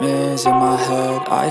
nightmares in my head. I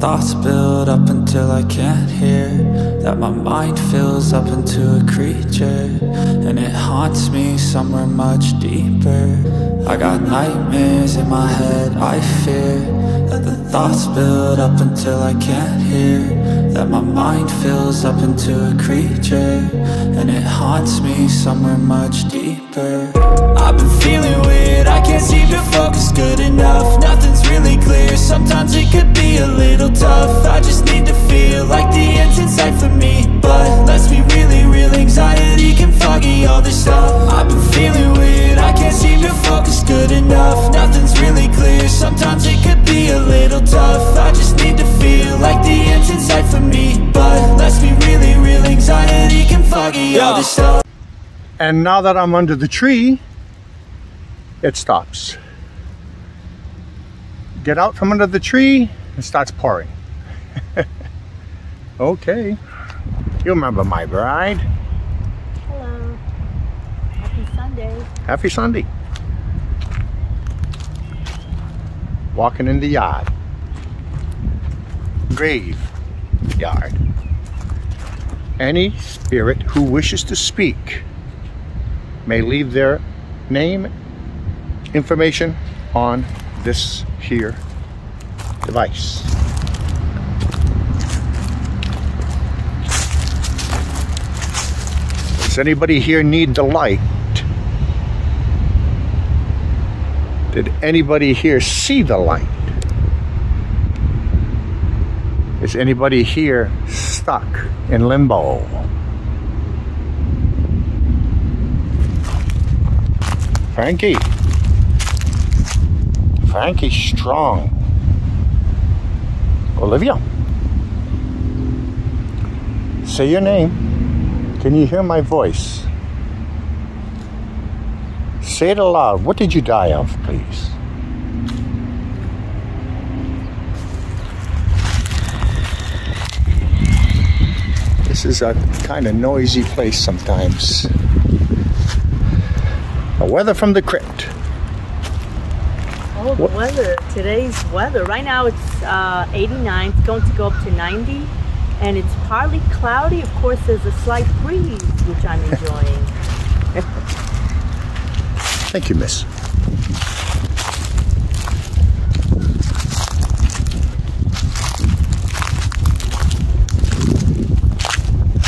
thoughts build up until I can't hear, that my mind fills up into a creature, and it haunts me somewhere much deeper. I got nightmares in my head, I fear that the thoughts build up until I can't hear, that my mind fills up into a creature, and it haunts me somewhere much deeper. I've been feeling weird, I can't seem to focus good enough, nothing's really clear, sometimes it could be a little tough. I just need to feel like the end's in sight for me, but let's be really real, anxiety can foggy all this stuff. I've been feeling weird, I can't seem to focus good enough, nothing's really clear, sometimes it could be a little tough. I just need to feel like the end's in sight for me, but let's be really real, anxiety can foggy all this stuff. And now that I'm under the tree, it stops. Get out from under the tree, it starts pouring. Okay. You remember my bride. Hello. Happy Sunday. Happy Sunday. Walking in the yard. Graveyard. Any spirit who wishes to speak may leave their name, information on this here device. Does anybody here need the light? Did anybody here see the light? Is anybody here stuck in limbo? Frankie. Frankie's strong. Olivia. Say your name. Can you hear my voice? Say it aloud. What did you die of, please? This is a kind of noisy place sometimes. A weather from the crypt. Oh, the weather, today's weather. Right now it's 89, it's going to go up to 90, and it's partly cloudy. Of course, there's a slight breeze, which I'm enjoying. Thank you, miss.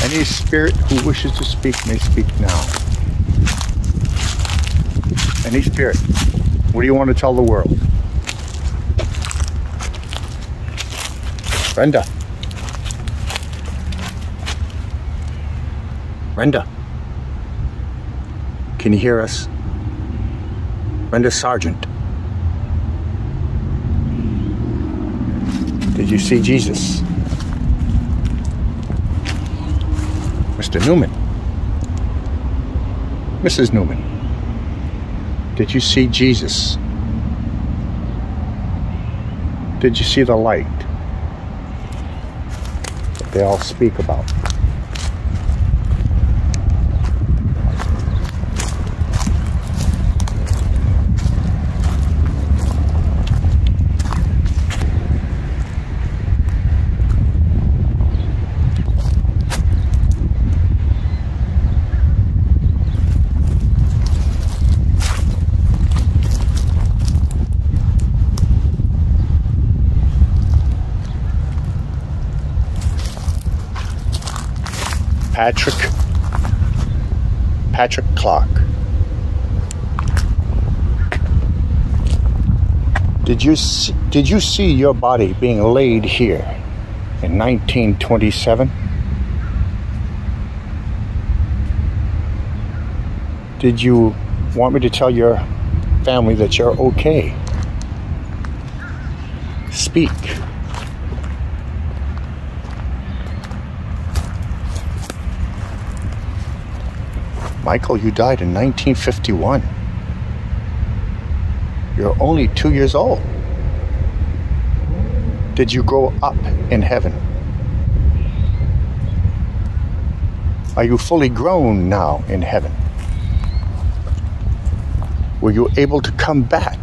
Any spirit who wishes to speak may speak now. Any spirit. What do you want to tell the world? Brenda. Brenda. Can you hear us? Brenda Sargent. Did you see Jesus? Mr. Newman. Mrs. Newman. Did you see Jesus? Did you see the light that they all speak about? Patrick Clark. Did you see your body being laid here? in 1927. Did you want me to tell your family that you're okay? Speak. Michael, you died in 1951. You're only 2 years old. Did you grow up in heaven? Are you fully grown now in heaven? Were you able to come back?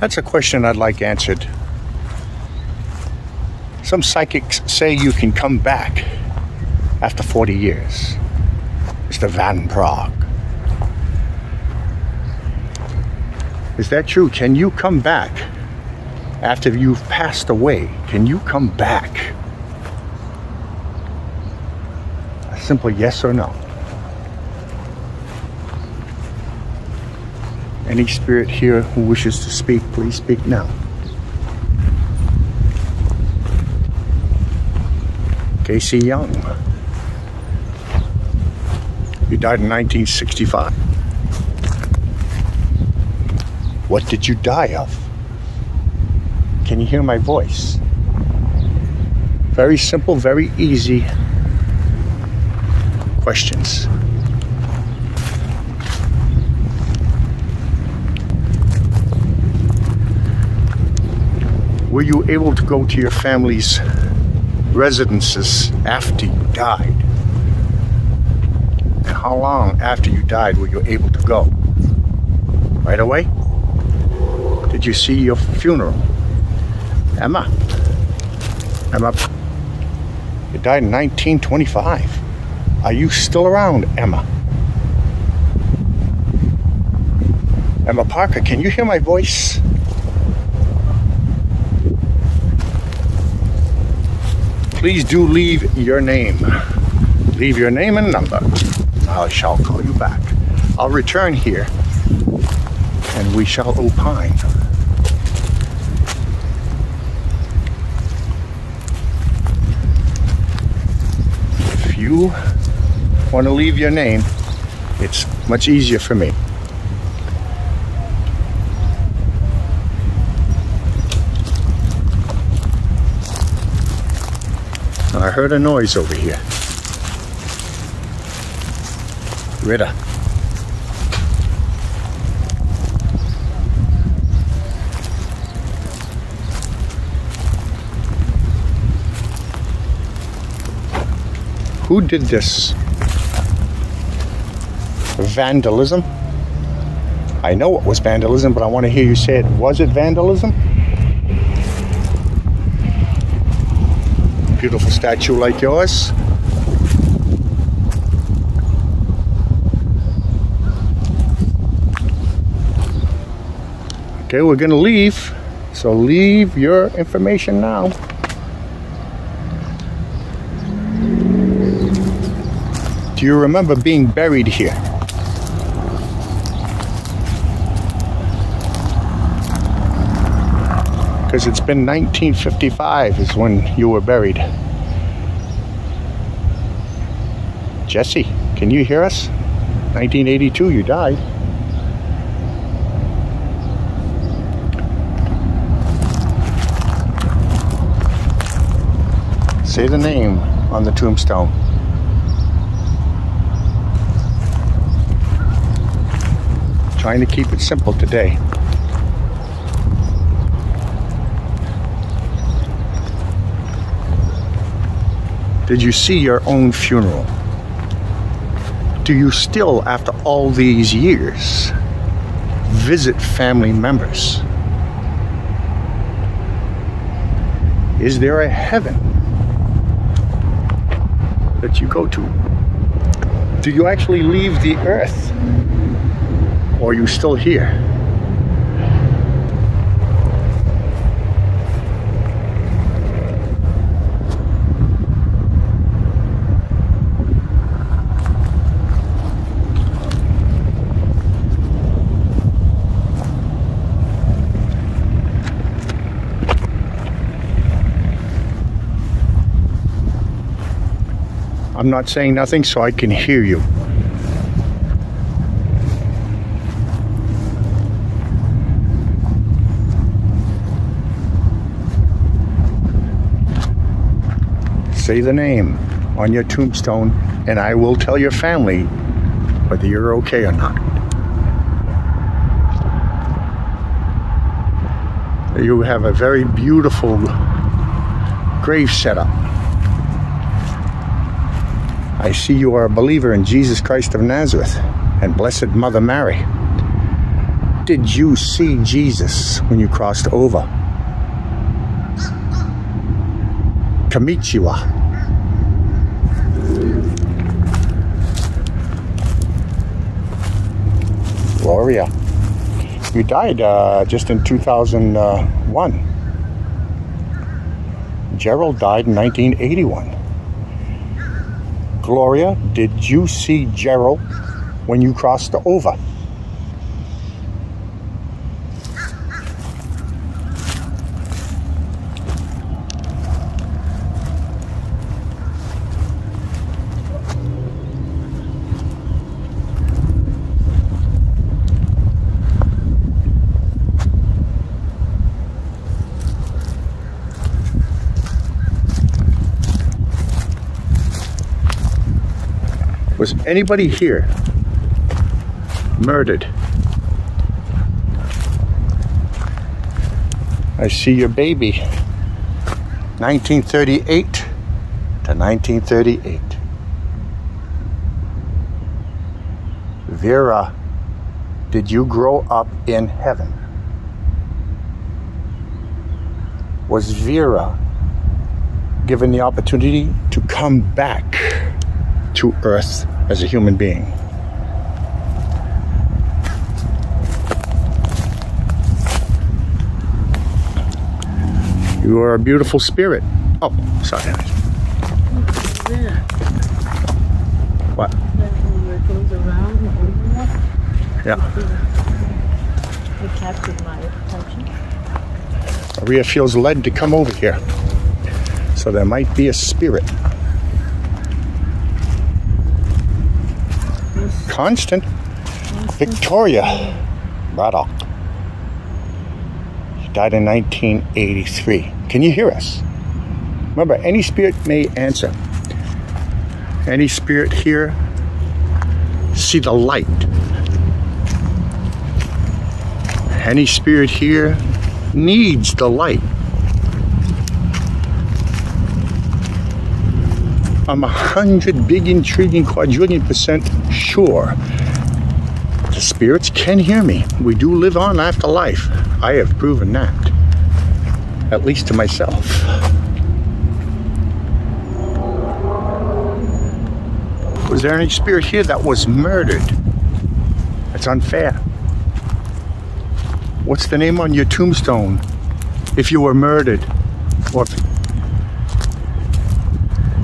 That's a question I'd like answered. Some psychics say you can come back after 40 years. Mr. Van Praagh. Is that true? Can you come back after you've passed away? Can you come back? A simple yes or no. Any spirit here who wishes to speak, please speak now. Casey Young. You died in 1965. What did you die of? Can you hear my voice? Very simple, very easy questions. Were you able to go to your family's residences after you died? And how long after you died were you able to go? Right away? Did you see your funeral? Emma. Emma. You died in 1925. Are you still around, Emma? Emma Parker, can you hear my voice? Please do leave your name. Leave your name and number. I shall call you back. I'll return here and we shall opine. If you want to leave your name, it's much easier for me. I heard a noise over here. Rita. Who did this? Vandalism? I know it was vandalism, but I want to hear you say it. Was it vandalism? Beautiful statue like yours. Okay, we're gonna leave. So leave your information now. Do you remember being buried here? Because it's been 1955 is when you were buried. Jesse, can you hear us? 1982, you died. Say the name on the tombstone. Trying to keep it simple today. Did you see your own funeral? Do you still, after all these years, visit family members? Is there a heaven that you go to? Do you actually leave the earth? Or are you still here? I'm not saying nothing so I can hear you. Say the name on your tombstone, and I will tell your family whether you're okay or not. You have a very beautiful grave set up. I see you are a believer in Jesus Christ of Nazareth and Blessed Mother Mary. Did you see Jesus when you crossed over? Konnichiwa. Gloria. You died just in 2001. Gerald died in 1981. Gloria, did you see Gerald when you crossed over? Was anybody here murdered? I see your baby, 1938 to 1938. Vera, did you grow up in heaven? Was Vera given the opportunity to come back to Earth as a human being? You are a beautiful spirit. Oh, sorry. What's that? What? That thing where it goes around and over us? Yeah. It captured my attention. Maria feels led to come over here. So there might be a spirit. Constant. Victoria Braddock. She died in 1983. Can you hear us? Remember, any spirit may answer. Any spirit here, see the light. Any spirit here needs the light. I'm 100 billion trillion quadrillion % sure the spirits can hear me. We do live on after life. I have proven that, at least to myself. Was there any spirit here that was murdered? That's unfair. What's the name on your tombstone if you were murdered? Or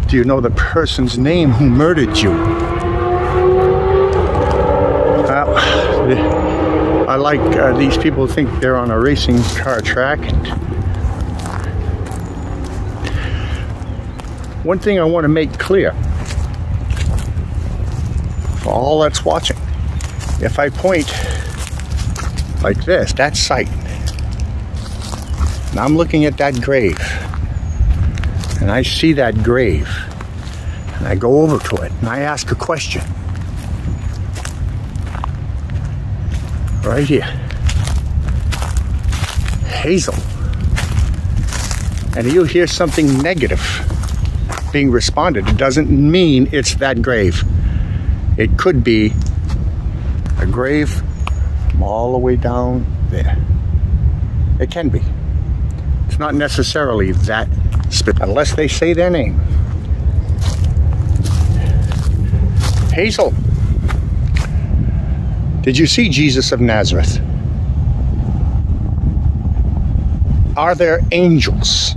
do you know the person's name who murdered you? I like these people who think they're on a racing car track. One thing I want to make clear for all that's watching. If I point like this, that's sight. And I'm looking at that grave. And I see that grave, and I go over to it, and I ask a question. Right here. Hazel. And you hear something negative being responded. It doesn't mean it's that grave. It could be a grave from all the way down there. It can be. It's not necessarily that unless they say their name. Hazel, did you see Jesus of Nazareth? Are there angels?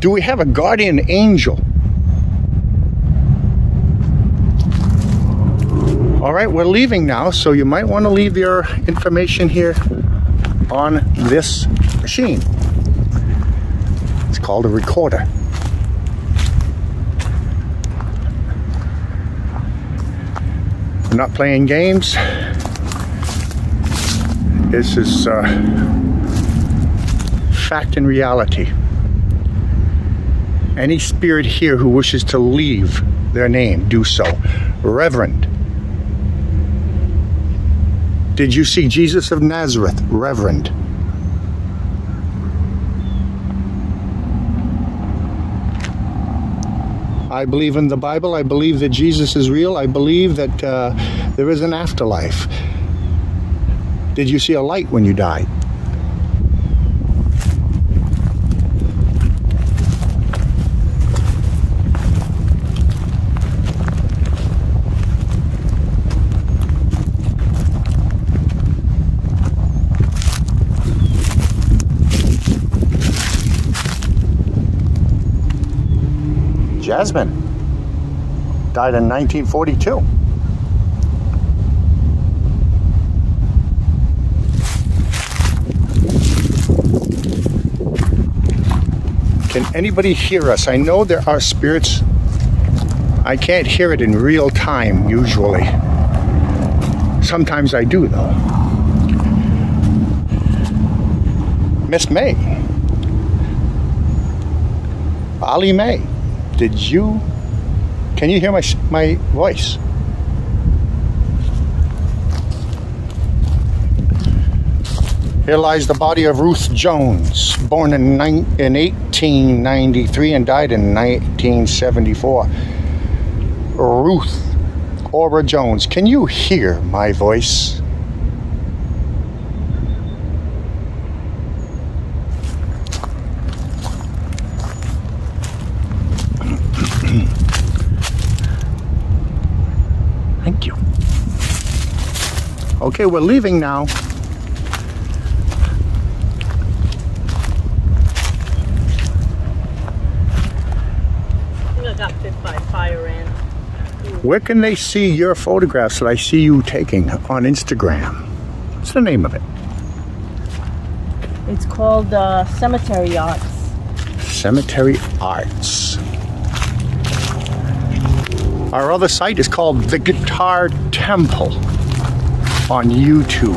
Do we have a guardian angel? All right, we're leaving now, so you might want to leave your information here on this machine. It's called a recorder. I'm not playing games. This is fact and reality. Any spirit here who wishes to leave their name, do so. Reverend. Did you see Jesus of Nazareth? Reverend. I believe in the Bible. I believe that Jesus is real. I believe that there is an afterlife. Did you see a light when you died? Jasmine died in 1942. Can anybody hear us? I know there are spirits. I can't hear it in real time usually. Sometimes I do though. Miss May. Ollie May. Can you hear my voice? Here lies the body of Ruth Jones, born in 1893 and died in 1974. Ruth Orba Jones, can you hear my voice? Thank you. Okay, we're leaving now. I got bit by fire ant. Where can they see your photographs that I see you taking on Instagram? What's the name of it? It's called Cemetery Arts. Cemetery Arts. Our other site is called The Guitar Temple on YouTube.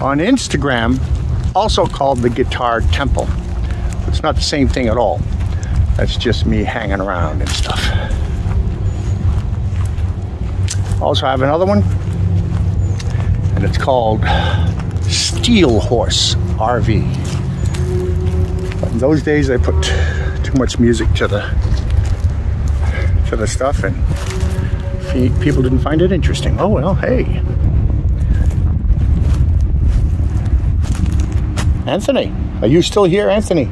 On Instagram, also called The Guitar Temple. It's not the same thing at all. That's just me hanging around and stuff. Also have another one, and it's called Steel Horse RV. But in those days, I put too much music to the stuff and people didn't find it interesting. Oh well, hey. Anthony, are you still here, Anthony?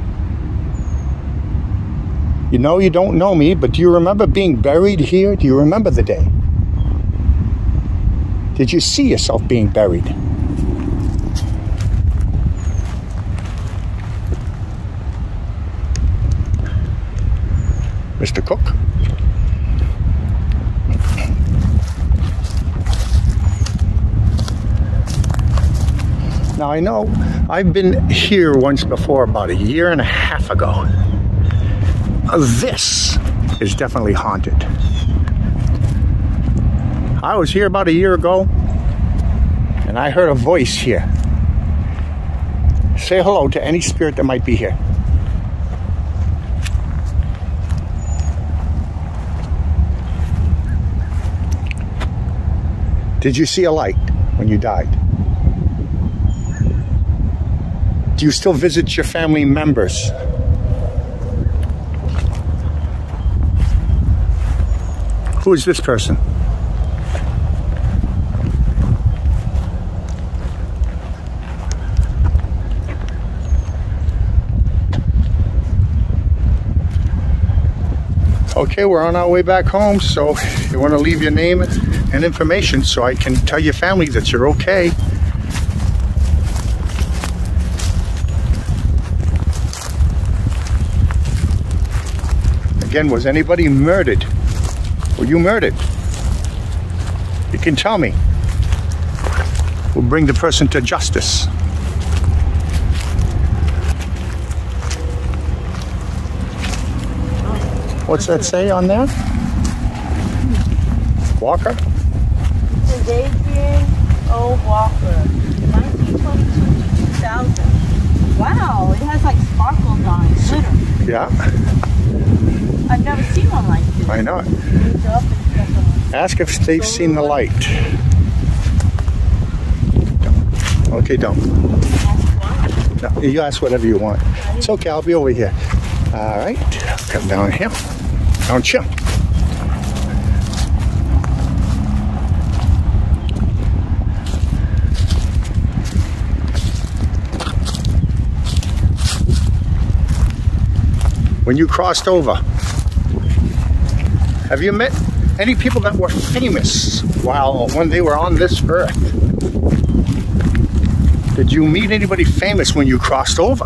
You know you don't know me, but do you remember being buried here? Do you remember the day? Did you see yourself being buried? Mr. Cook? Now I know I've been here once before about a year and a half ago. This is definitely haunted. I was here about a year ago and I heard a voice here. Say hello to any spirit that might be here. Did you see a light when you died? Do you still visit your family members? Who is this person? Okay, we're on our way back home, so you want to leave your name and information so I can tell your family that you're okay. Again, was anybody murdered? Were you murdered? You can tell me. We'll bring the person to justice. What's that say on there? Walker? This is Adrian O. Walker, 1922 to 2000. Wow, it has like sparkles on it, glitter. Yeah. I've never seen one like this. I know it. Ask if they've seen the light. Okay, don't. No, you ask whatever you want. It's okay, I'll be over here. All right, come down here, don't you? When you crossed over, have you met any people that were famous while when they were on this earth? Did you meet anybody famous when you crossed over?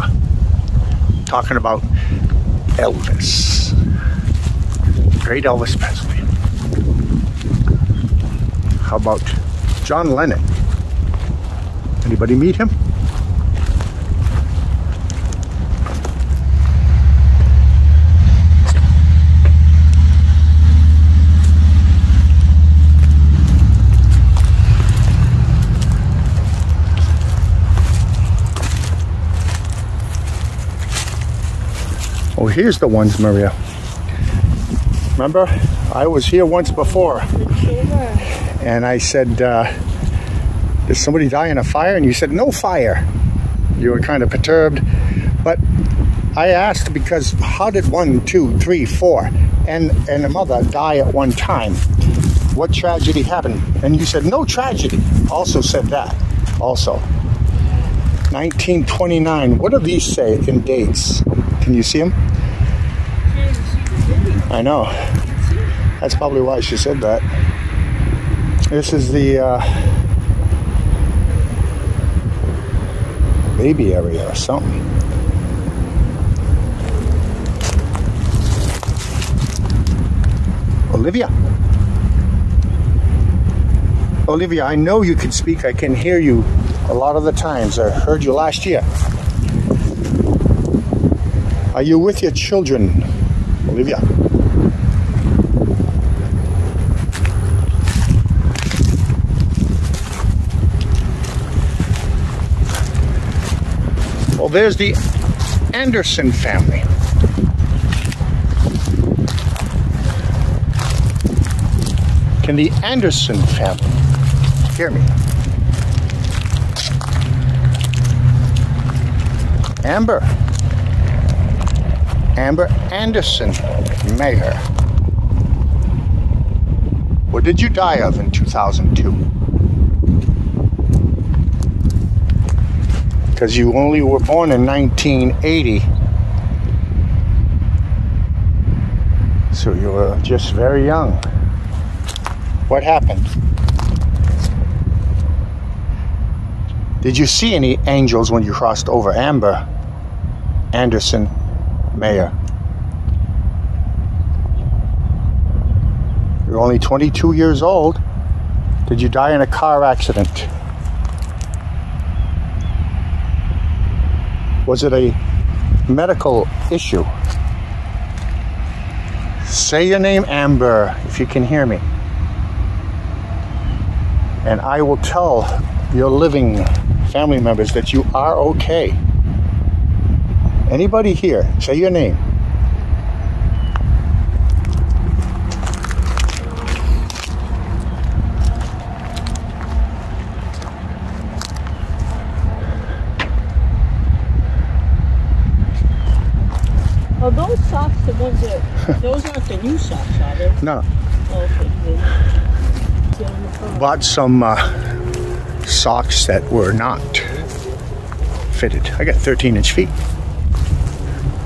Talking about Elvis, great Elvis Presley. How about John Lennon? Anybody meet him? Oh, here's the ones, Maria. Remember, I was here once before, and I said, did somebody die in a fire? And you said, no fire. You were kind of perturbed, but I asked because how did 1, 2, 3, 4 and a mother die at one time? What tragedy happened? And you said, no tragedy. Also said that, also. 1929, what do these say in dates? Can you see him? I know. That's probably why she said that. This is the baby area or something. Olivia. Olivia, I know you can speak. I can hear you a lot of the times. I heard you last year. Are you with your children, Olivia? Well, there's the Anderson family. Can the Anderson family hear me? Amber. Amber Anderson, Mayor. What did you die of in 2002? Because you only were born in 1980. So you were just very young. What happened? Did you see any angels when you crossed over? Amber Anderson, Mayor. You're only 22 years old. Did you die in a car accident? Was it a medical issue? Say your name, Amber, if you can hear me. And I will tell your living family members that you are okay. Anybody here, say your name. Well, those socks, the ones that, those aren't the new socks, are they? No. Oh, okay. Bought some socks that were not fitted. I got 13-inch feet.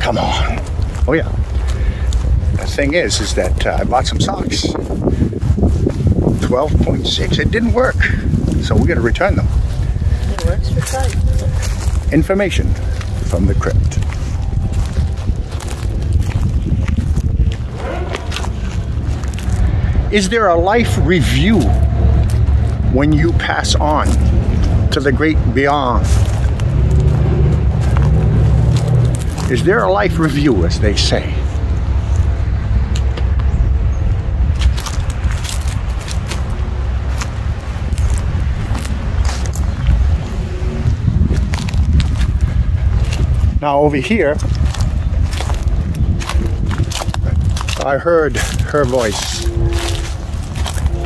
Come on. Oh yeah. The thing is that I bought some socks. 12.6. It didn't work. So we got to return them. It works for time. Information from the crypt. Is there a life review when you pass on to the great beyond? Is there a life review, as they say? Now over here, I heard her voice.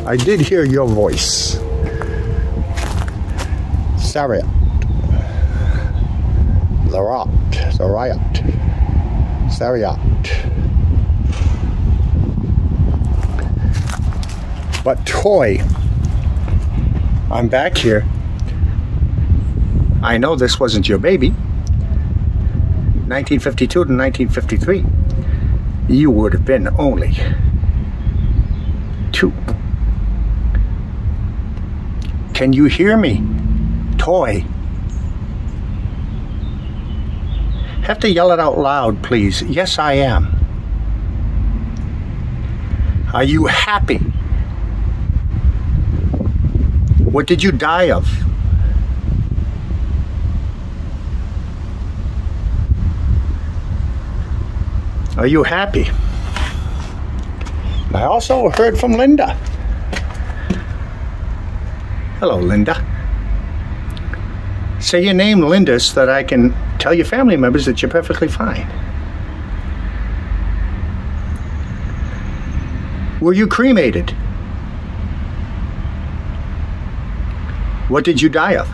I did hear your voice. Sariat. Zarat. Sariat. Sariat. But Toy, I'm back here. I know this wasn't your baby. 1952 to 1953. You would have been only 2. Can you hear me, Toy? Have to yell it out loud, please. Yes, I am. Are you happy? What did you die of? Are you happy? I also heard from Linda. Hello, Linda. Say your name, Linda, so that I can tell your family members that you're perfectly fine. Were you cremated? What did you die of?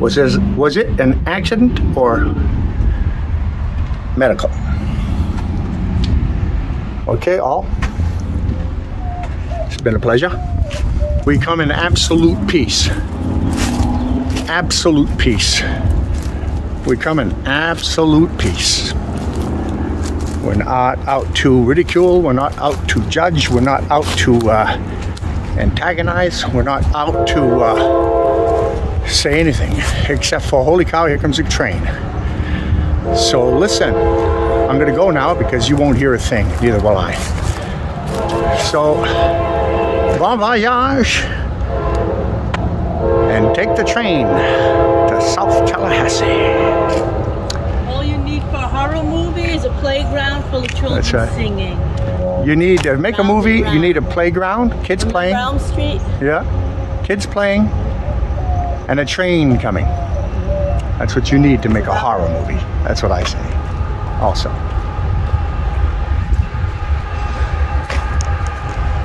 Was it an accident or medical? Okay, all. It's been a pleasure. We come in absolute peace. Absolute peace. We come in absolute peace. We're not out to ridicule. We're not out to judge. We're not out to antagonize. We're not out to say anything except for, holy cow, here comes a train. So listen, I'm going to go now because you won't hear a thing, neither will I. So, bon voyage, and take the train to South Tallahassee. All you need for a horror movie is a playground full of children singing. You need to make a movie, you need a playground, kids playing. Brown Street. Yeah, kids playing, and a train coming. That's what you need to make a horror movie. That's what I say. Also,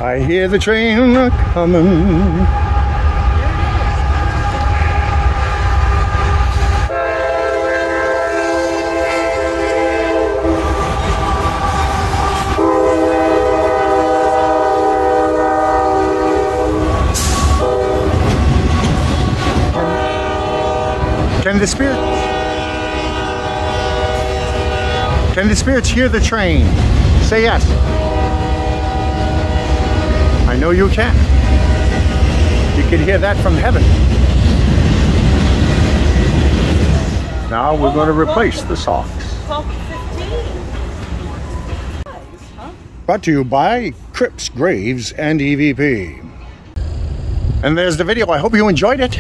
I hear the train coming. Can the spirit? Can the spirits hear the train? Say yes. I know you can. You can hear that from heaven. Now we're going to replace the socks. 12:15. Brought to you by Crypts Graves and EVP. And there's the video. I hope you enjoyed it.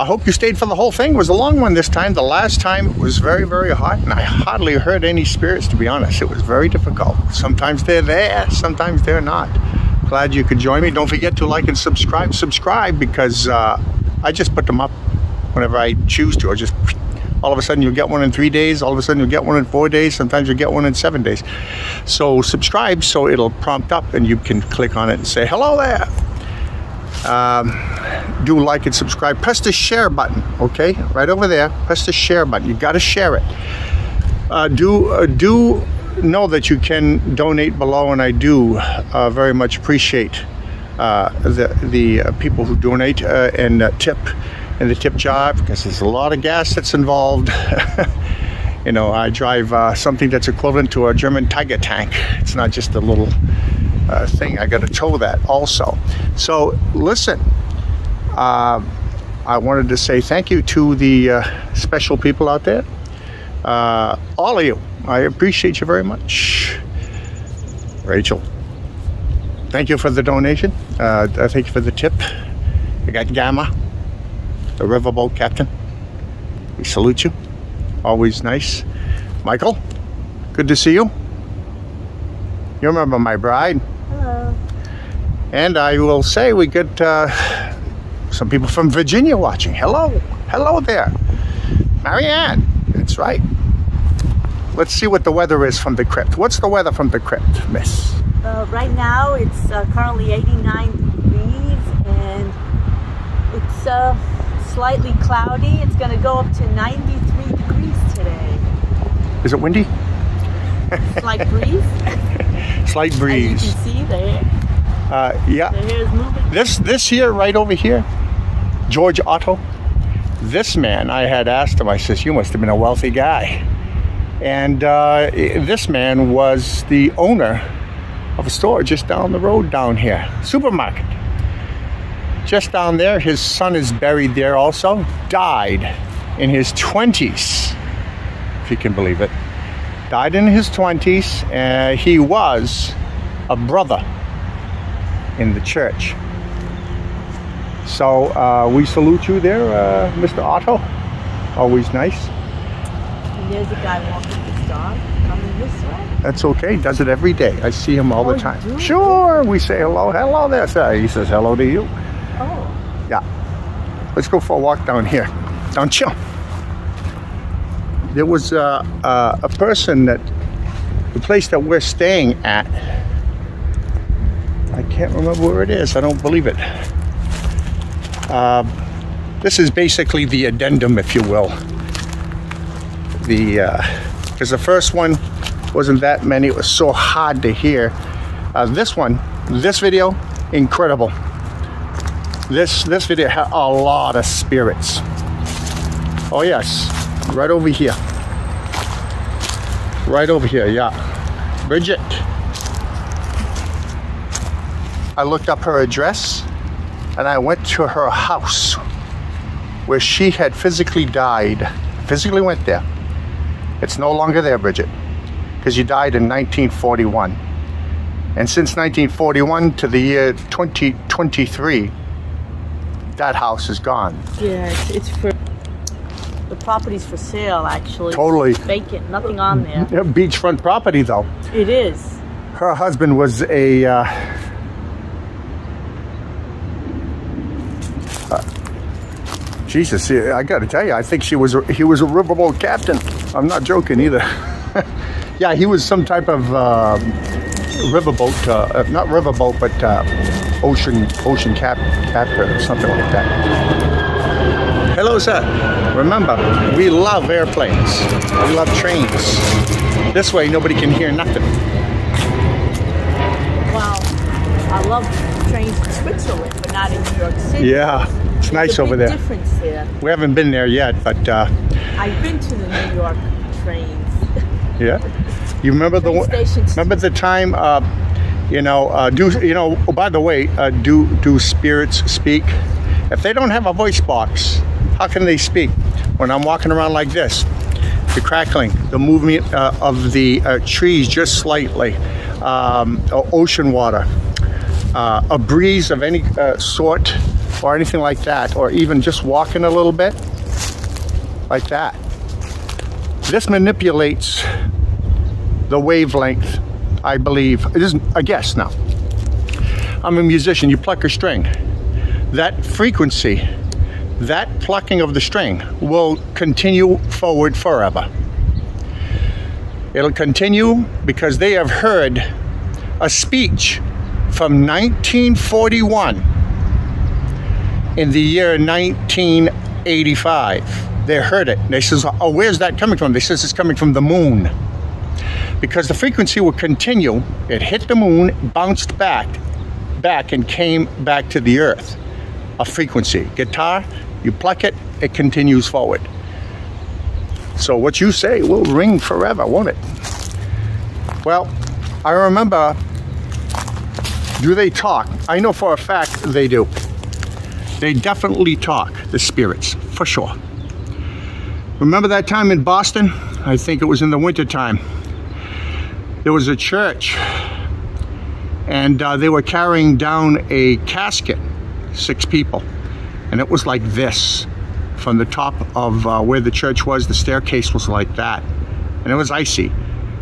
I hope you stayed for the whole thing. It was a long one this time. The last time it was very, very hot, and I hardly heard any spirits, to be honest. It was very difficult. Sometimes they're there, sometimes they're not. Glad you could join me. Don't forget to like and subscribe. Subscribe, because I just put them up whenever I choose to. I just, all of a sudden you'll get one in 3 days. All of a sudden you'll get one in 4 days. Sometimes you'll get one in 7 days. So subscribe, so it'll prompt up, and you can click on it and say, hello there. Do like and subscribe. Press the share button, okay? Right over there. Press the share button. You got to share it. Do know that you can donate below, and I do very much appreciate the people who donate and tip in the tip jar, because there's a lot of gas that's involved. You know, I drive something that's equivalent to a German Tiger tank. It's not just a little thing. I got to tow that also. So listen. I wanted to say thank you to the special people out there. All of you. I appreciate you very much. Rachel, thank you for the donation. Thank you for the tip. We got Gamma, the riverboat captain. We salute you. Always nice. Michael, good to see you. You remember my bride. Hello. And I will say we get Some people from Virginia watching. Hello. Hello there. Marianne. That's right. Let's see what the weather is from the crypt. What's the weather from the crypt, miss? Right now, it's currently 89 degrees, and it's slightly cloudy. It's going to go up to 93 degrees today. Is it windy? Slight breeze. Slight breeze. As you can see there. Yeah. The hair is moving. This here, right over here, George Otto. This man, I had asked him, I says, you must have been a wealthy guy. And this man was the owner of a store just down the road down here. Supermarket. Just down there. His son is buried there also. Died in his 20s. If you can believe it. Died in his 20s. He was a brother in the church. So we salute you there, Mr. Otto. Always nice. There's a guy walking his dog coming this way. That's okay. Does it every day. I see him all the time. Dude. Sure. We say hello. Hello there, sir. He says hello to you. Oh. Yeah. Let's go for a walk down here. Down chill. There was a person that, the place that we're staying at, I can't remember where it is. I don't believe it. This is basically the addendum, if you will. Because the first one wasn't that many. It was so hard to hear. This one, this video, incredible. This video had a lot of spirits. Oh yes, right over here. Right over here, yeah. Bridget. I looked up her address and I went to her house where she had physically died. Physically went there. It's no longer there, Bridget, because you died in 1941. And since 1941 to the year 2023, that house is gone. Yeah, it's for, the property's for sale, actually. Totally. It's vacant, nothing on there. Beachfront property, though. It is. Her husband was Jesus, I gotta tell you, I think he was a riverboat captain. I'm not joking either. Yeah, he was some type of riverboat, not riverboat, but ocean captain or something like that. Hello, sir. Remember, we love airplanes. We love trains. This way, nobody can hear nothing. Wow, I love trains in Switzerland, but not in New York City. Yeah. It's nice over there. Difference there. We haven't been there yet, but I've been to the New York trains. Yeah, you remember the time? Oh, by the way, do spirits speak? If they don't have a voice box, how can they speak? When I'm walking around like this, the crackling, the movement of the trees just slightly, ocean water, a breeze of any sort. Or anything like that, or even just walking a little bit like that. This manipulates the wavelength, I believe. It isn't a guess now. I'm a musician. You pluck a string. That frequency, that plucking of the string will continue forward forever. It'll continue because they have heard a speech from 1941. In the year 1985, they heard it. They says, oh, where's that coming from? They says it's coming from the moon. Because the frequency will continue. It hit the moon, bounced back and came back to the earth. A frequency. Guitar, you pluck it, it continues forward. So what you say will ring forever, won't it? Well, I remember, do they talk? I know for a fact they do. They definitely talk, the spirits, for sure. Remember that time in Boston? I think it was in the wintertime. There was a church, and they were carrying down a casket, 6 people. And it was like this, from the top of where the church was, the staircase was like that. And it was icy.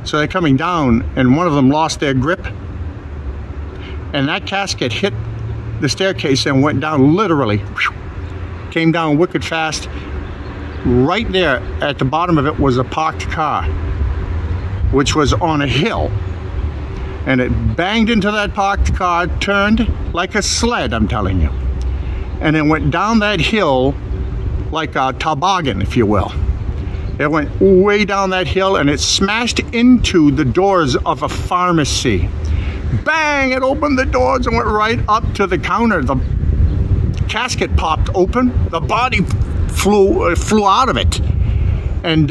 So they're coming down, and one of them lost their grip, and that casket hit the staircase and went down, literally came down wicked fast. Right there at the bottom of it was a parked car, which was on a hill, and it banged into that parked car, turned like a sled, I'm telling you, and then went down that hill like a toboggan, if you will. It went way down that hill and it smashed into the doors of a pharmacy. Bang! It opened the doors and went right up to the counter. The casket popped open. The body flew out of it. And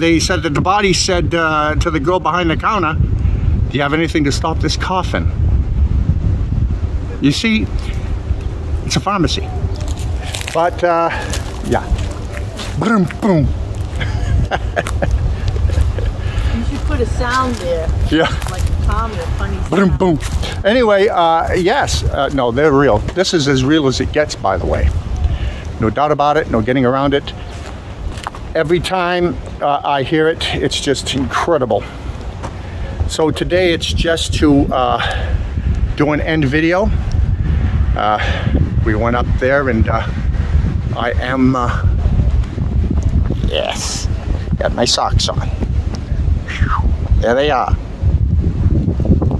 they said that the body said to the girl behind the counter, "Do you have anything to stop this coffin?" You see, it's a pharmacy. But, yeah. Boom, boom. You should put a sound there. Yeah. Like a comedy, a funny sound. Boom, boom. Anyway, yes. No, they're real. This is as real as it gets, by the way. No doubt about it. No getting around it. Every time I hear it, it's just incredible. So today it's just to do an end video. We went up there and I am... yes. Got my socks on. There they are.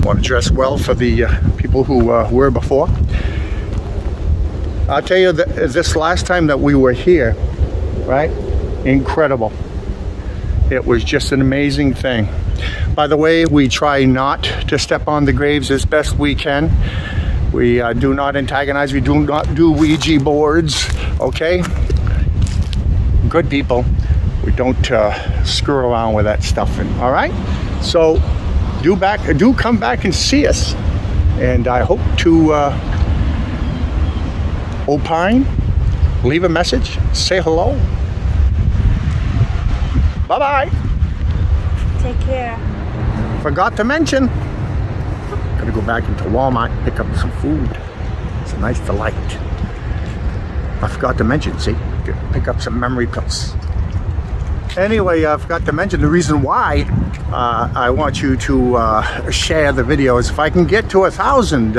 Want to dress well for the people who were before. I'll tell you that this last time that we were here, right? Incredible. It was just an amazing thing. By the way, we try not to step on the graves as best we can. We do not antagonize. We do not do Ouija boards. Okay? Good people. We don't screw around with that stuff, and all right, so do come back and see us, and I hope to opine, leave a message, say hello. Bye bye. Take care. Forgot to mention, gotta go back into Walmart and pick up some food. It's a nice delight. I forgot to mention. See, pick up some memory pills. Anyway, I forgot to mention the reason why I want you to share the videos. If I can get to 1,000,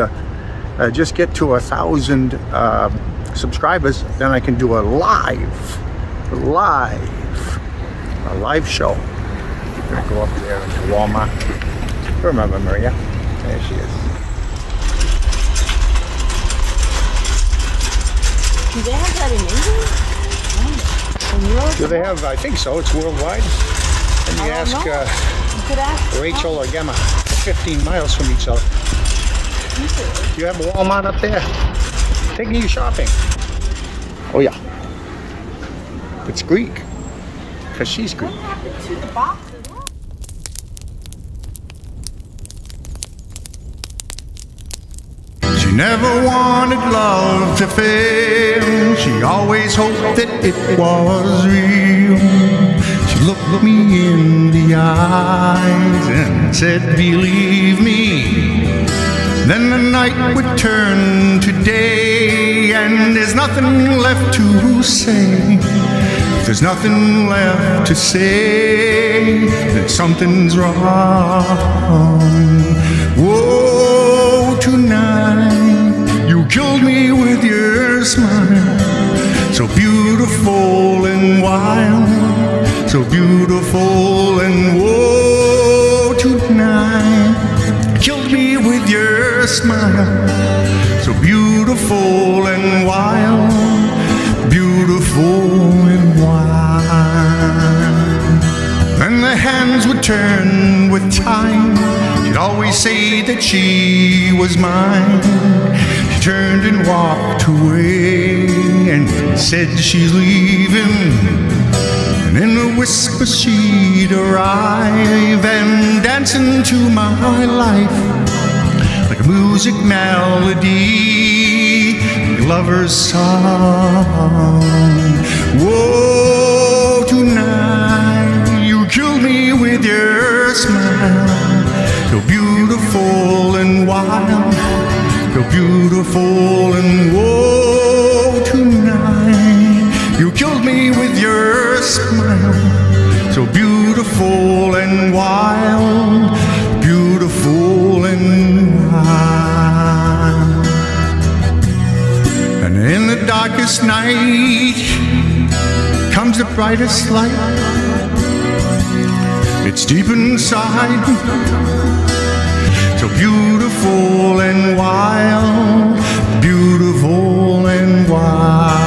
just get to 1,000 subscribers, then I can do a live show. I'm gonna go up there into Walmart. Remember Maria? There she is. Do they have that in England? Do they have? I think so. It's worldwide. And you ask, Rachel or Gemma. 15 miles from each other. You have a Walmart up there. Taking you shopping. Oh yeah. It's Greek. Because she's Greek. What happened to the box? She never wanted love to fail. She always hoped that it was real. She looked me in the eyes and said, "Believe me." Then the night would turn to day, and there's nothing left to say. If there's nothing left to say, then something's wrong. Whoa, tonight killed me with your smile, so beautiful and wild, so beautiful and woe. Tonight killed me with your smile, so beautiful and wild, beautiful and wild. And the hands would turn with time. She'd always say that she was mine. Turned and walked away and said she's leaving. And in a whisper she'd arrive and dance into my life like a music melody, a lover's song. Whoa, tonight you killed me with your smile, so beautiful and wild, so beautiful and woe. Tonight you killed me with your smile, so beautiful and wild, beautiful and wild. In the darkest night comes the brightest light. It's deep inside, so beautiful and wild, beautiful and wild.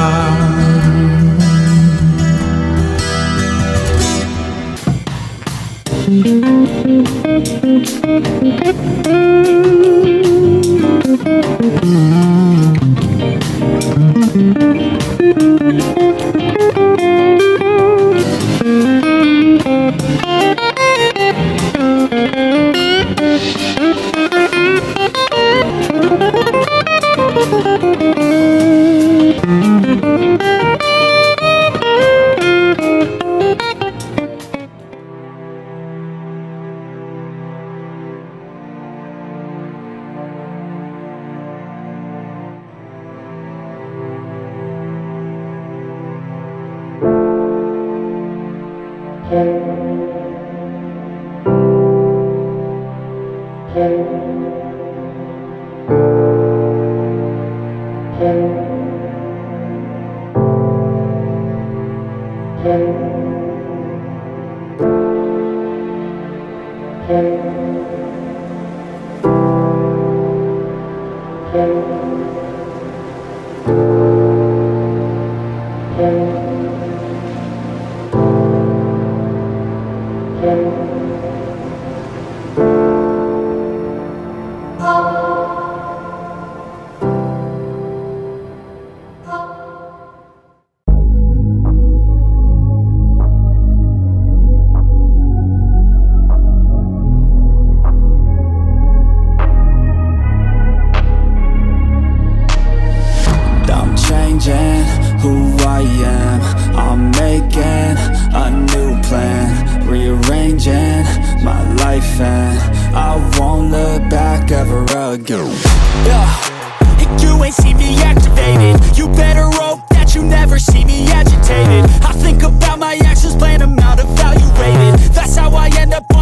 That's how I end up